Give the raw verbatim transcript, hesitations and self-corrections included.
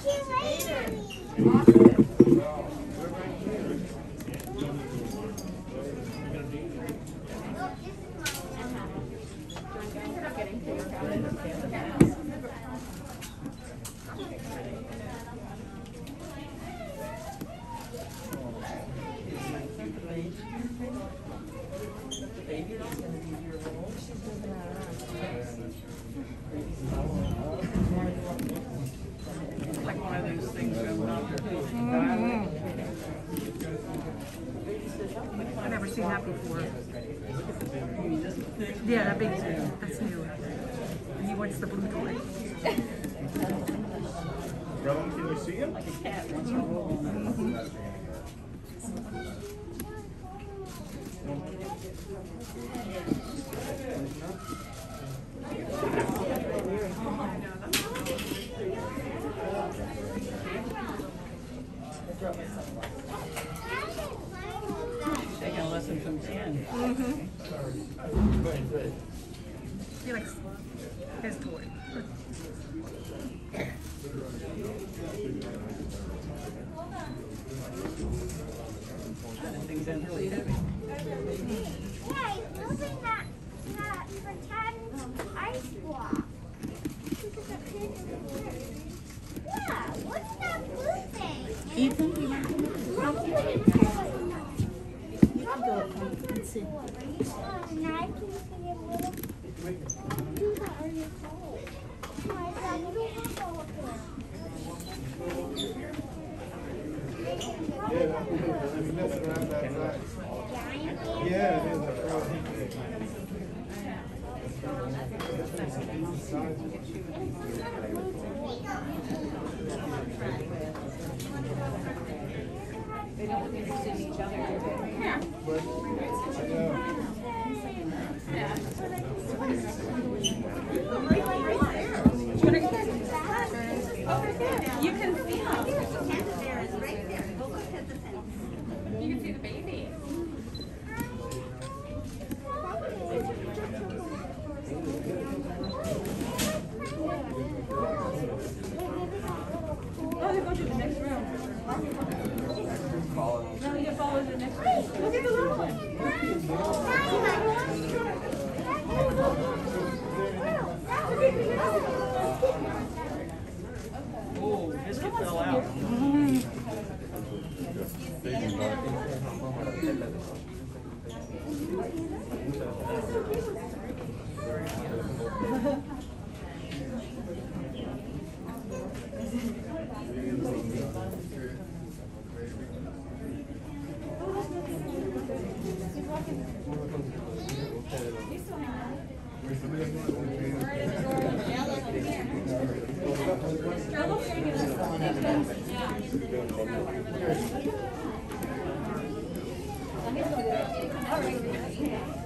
I've never seen that before. Yeah, that baby's new. That's new. And he wants the blue toy. Rowan, can you see him? Like a cat. Taking lessons from ten. Mm-hmm. He likes his toy. That thing's really heavy. Yeah, he's building that, that pretend ice block. Yeah, what's that blue thing? Ethan? I can They don't look interested in each other. Yeah. But, I know. Yeah. You can see them. The panda bear is right there. Go look at the panda. You can see the baby. Oh, they go to the next room. No, you follow the next one. Look at the little one. Oh, this could fell out. Yeah.